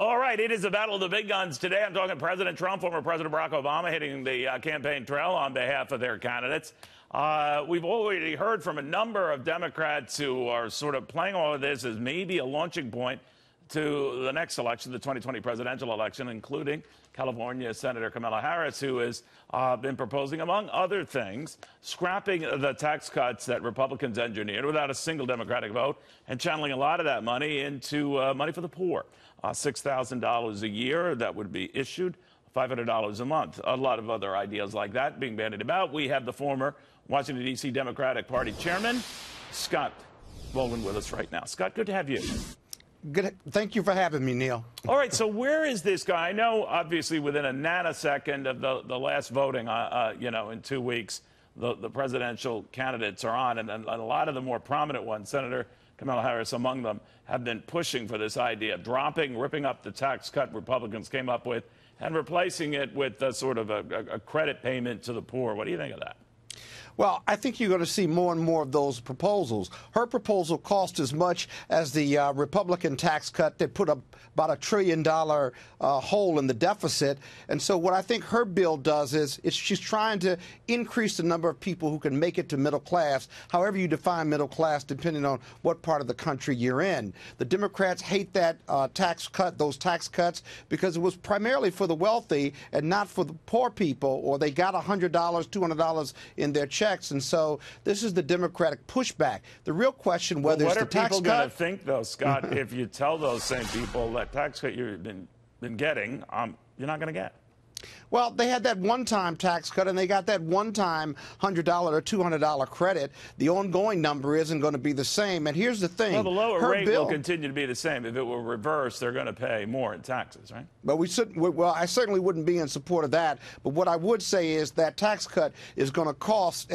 All right, it is a battle of the big guns today. I'm talking President Trump, former President Barack Obama, hitting the campaign trail on behalf of their candidates. We've already heard from a number of Democrats who are sort of playing all of this as maybe a launching point to the next election, the 2020 presidential election, including California Senator Kamala Harris, who has been proposing, among other things, scrapping the tax cuts that Republicans engineered without a single Democratic vote and channeling a lot of that money into money for the poor. $6,000 a year that would be issued, $500 a month. A lot of other ideas like that being bandied about. We have the former Washington, D.C. Democratic Party chairman, Scott Bolden, with us right now. Scott, good to have you. Good. Thank you for having me, Neil. All right, so where is this guy? I know, obviously, within a nanosecond of the last voting, you know, in 2 weeks, the presidential candidates are on, and a lot of the more prominent ones, Senator Kamala Harris among them, have been pushing for this idea of ripping up the tax cut Republicans came up with and replacing it with a sort of a credit payment to the poor. What do you think of that? Well, I think you're going to see more and more of those proposals. Her proposal cost as much as the Republican tax cut that put up about $1 trillion hole in the deficit. And so what I think her bill does is she's trying to increase the number of people who can make it to middle class, however you define middle class, depending on what part of the country you're in. The Democrats hate that tax cut, those tax cuts, because it was primarily for the wealthy and not for the poor people, or they got $100, $200 in their check. And so this is the Democratic pushback. The real question, whether it's the tax cut. What are people going to think, though, Scott, if you tell those same people that tax cut you've been getting, you're not going to get? Well, they had that one-time tax cut, and they got that one-time $100 or $200 credit. The ongoing number isn't going to be the same. And here's the thing. Well, the lower rate will continue to be the same. If it were reversed, they're going to pay more in taxes, right? But we shouldn't. Well, I certainly wouldn't be in support of that. But what I would say is that tax cut is going to cost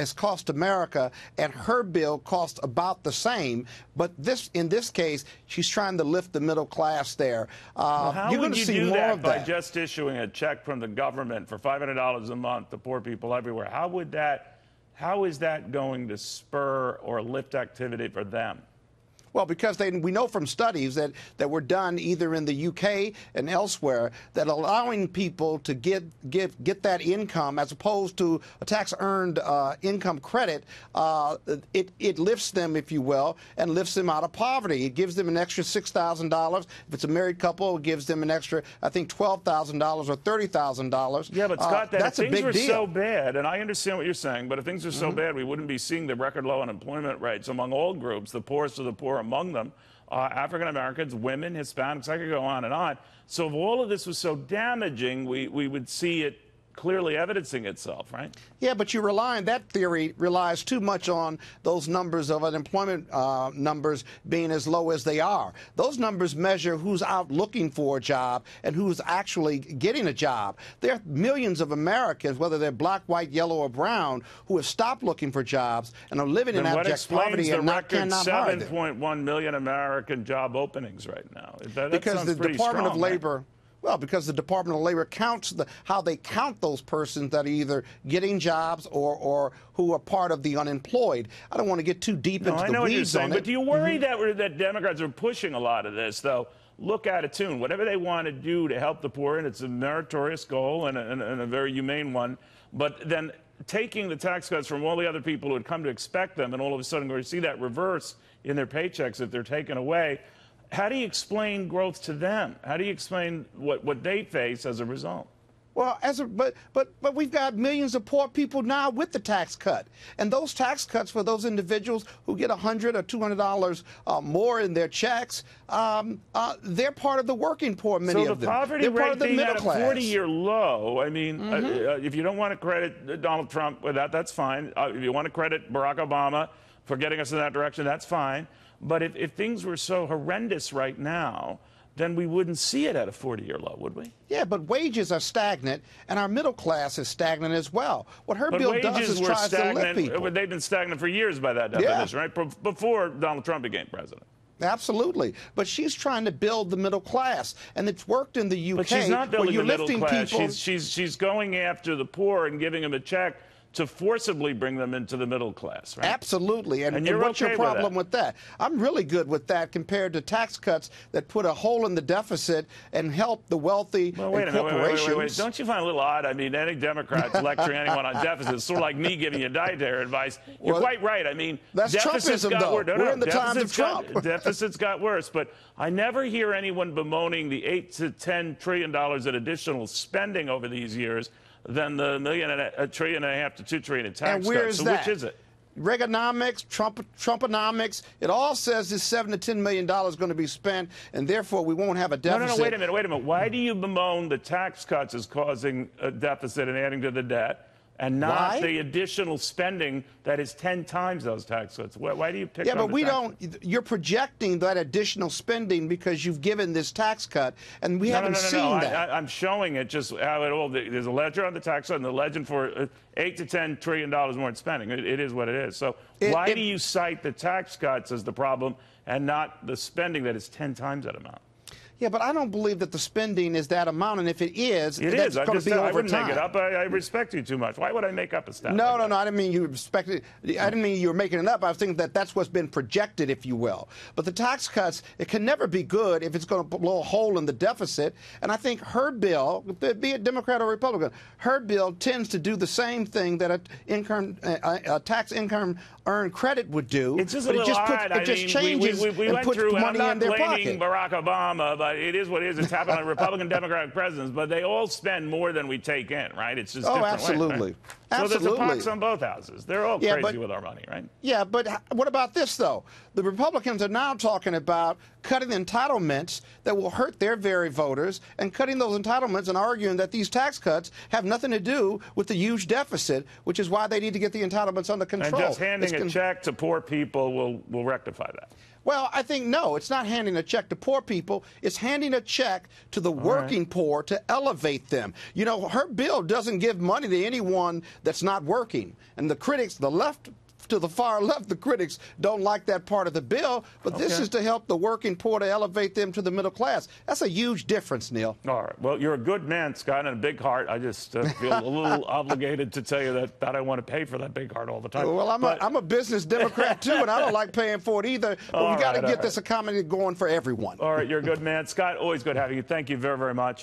America, and her bill costs about the same. But in this case, she's trying to lift the middle class there. Well, how you're would you see do more that of by that? Just issuing a check from the government for $500 a month to poor people everywhere? How is that going to spur or lift activity for them? Well, because we know from studies that were done either in the UK and elsewhere that allowing people to get that income as opposed to a tax-earned income credit, it lifts them, if you will, and lifts them out of poverty. It gives them an extra $6,000. If it's a married couple, it gives them an extra, I think, $12,000 or $30,000. Yeah, but Scott, that's a big deal. If things were so bad, and I understand what you're saying, but if things are so bad, we wouldn't be seeing the record low unemployment rates among all groups, the poorest of the poor among them, African-Americans, women, Hispanics. I could go on and on. So if all of this was so damaging, we would see it clearly evidencing itself, right? Yeah, but that theory relies too much on those numbers of unemployment numbers being as low as they are. Those numbers measure who's out looking for a job and who's actually getting a job. There are millions of Americans, whether they're black, white, yellow, or brown, who have stopped looking for jobs and are living in abject poverty and cannot hire them. 7.1 million American job openings right now. Because the Department of Labor. Well, because the Department of Labor counts how they count those persons that are either getting jobs or who are part of the unemployed. I don't want to get too deep into the weeds on it. No, I know what you're saying, but do you worry that Democrats are pushing a lot of this, though? Look out of tune. Whatever they want to do to help the poor, and it's a meritorious goal and a very humane one, but then taking the tax cuts from all the other people who had come to expect them, and all of a sudden we're going to see that reverse in their paychecks if they're taken away. How do you explain growth to them? How do you explain what they face as a result? Well, but we've got millions of poor people now with the tax cut, and those tax cuts for those individuals who get $100 or $200 more in their checks, they're part of the working poor. Many of them. So the poverty rate being at a 40-year low. I mean, if you don't want to credit Donald Trump with that, that's fine. If you want to credit Barack Obama for getting us in that direction, that's fine. But if things were so horrendous right now, then we wouldn't see it at a 40-year low, would we? Yeah, but wages are stagnant, and our middle class is stagnant as well. What her bill does is tries to lift people. They've been stagnant for years by that definition, right? Before Donald Trump became president. Absolutely. But she's trying to build the middle class, and it's worked in the UK. But she's not building the middle class. She's going after the poor and giving them a check to forcibly bring them into the middle class, right? Absolutely. And what's your problem with that? I'm really good with that compared to tax cuts that put a hole in the deficit and help the wealthy and corporations. Well, wait. Don't you find it a little odd? I mean, any Democrats lecturing anyone on deficits, sort of like me giving you dietary advice. You're quite right. I mean, that's Trumpism, though. We're in the times of Trump. Deficits got worse, but I never hear anyone bemoaning the $8 to $10 trillion in additional spending over these years than the $1.5 trillion to $2 trillion in tax cuts. And where is that? So which is it? Reaganomics, Trumponomics, it all says this $7 to $10 million is going to be spent, and therefore we won't have a deficit. No, wait a minute. Why do you bemoan the tax cuts as causing a deficit and adding to the debt, and not the additional spending that is 10 times those tax cuts? Why do you pick on the tax cuts? You're projecting that additional spending because you've given this tax cut, and we haven't seen that. I'm showing it just how it all. There's a ledger on the tax cut and the ledger for $8 to $10 trillion more in spending. It is what it is. So why do you cite the tax cuts as the problem and not the spending that is 10 times that amount? Yeah, but I don't believe that the spending is that amount, and if it is, it's going to be over time. I wouldn't make it up. I respect you too much. Why would I make up a stat? No, I didn't mean you respected it. I didn't mean you were making it up. I was thinking that that's what's been projected, if you will. But the tax cuts, it can never be good if it's going to blow a hole in the deficit. And I think her bill, be it Democrat or Republican, her bill tends to do the same thing that a tax income earned credit would do. It's just a little odd. It just changes and puts money in their pocket. I'm not blaming Barack Obama, but it is what it is. It's happened on Republican, Democratic presidents, but they all spend more than we take in, right? It's just different ways, right? Absolutely. So there's a pox on both houses. They're all crazy with our money, right? Yeah, but what about this, though? The Republicans are now talking about cutting entitlements that will hurt their very voters and cutting those entitlements and arguing that these tax cuts have nothing to do with the huge deficit, which is why they need to get the entitlements under control. And just handing a check to poor people will rectify that. Well, I think, no, it's not handing a check to poor people. It's handing a check to the working poor to elevate them. You know, her bill doesn't give money to anyone that's not working. And the critics, the left to the far left, the critics don't like that part of the bill. But this is to help the working poor to elevate them to the middle class. That's a huge difference, Neil. All right. Well, you're a good man, Scott, and a big heart. I just feel a little obligated to tell you that I want to pay for that big heart all the time. Well, I'm a business Democrat, too, and I don't like paying for it either. But we've got to get this economy going for everyone. All right. You're a good man. Scott, always good having you. Thank you very, very much.